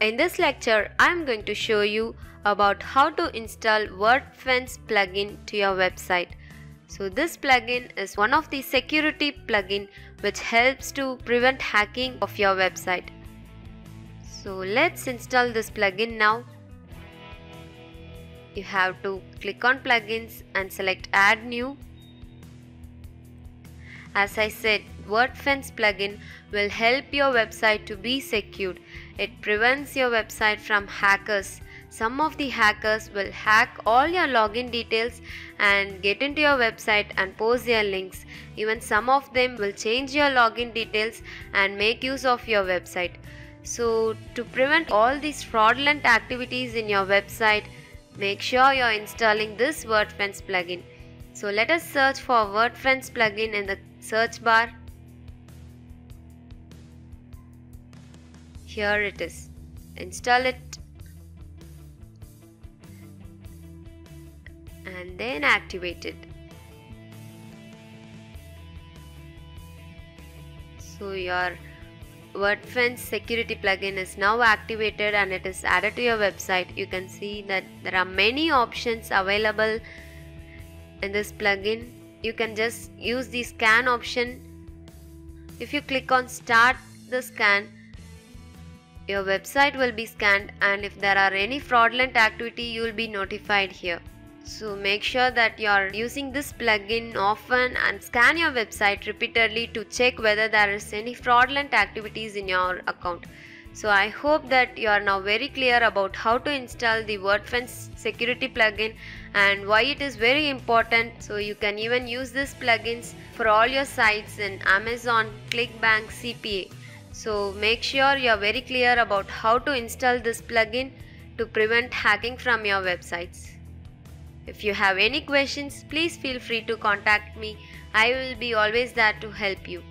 In this lecture, I am going to show you about how to install Wordfence plugin to your website. So this plugin is one of the security plugin which helps to prevent hacking of your website. So let's install this plugin now. You have to click on plugins and select add new. As I said, Wordfence plugin will help your website to be secured. It prevents your website from hackers. Some of the hackers will hack all your login details and get into your website and post their links. Even some of them will change your login details and make use of your website. So to prevent all these fraudulent activities in your website, make sure you are installing this Wordfence plugin. So let us search for Wordfence plugin in the search bar. Here it is. Install it and then activate it. So your Wordfence security plugin is now activated and it is added to your website. You can see that there are many options available in this plugin. You can just use the scan option. If you click on start the scan, your website will be scanned, and if there are any fraudulent activity, you will be notified here. So make sure that you are using this plugin often and scan your website repeatedly to check whether there is any fraudulent activities in your account. So I hope that you are now very clear about how to install the Wordfence security plugin and why it is very important. So you can even use these plugins for all your sites in Amazon, Clickbank, CPA. So make sure you are very clear about how to install this plugin to prevent hacking from your websites. If you have any questions, please feel free to contact me. I will be always there to help you.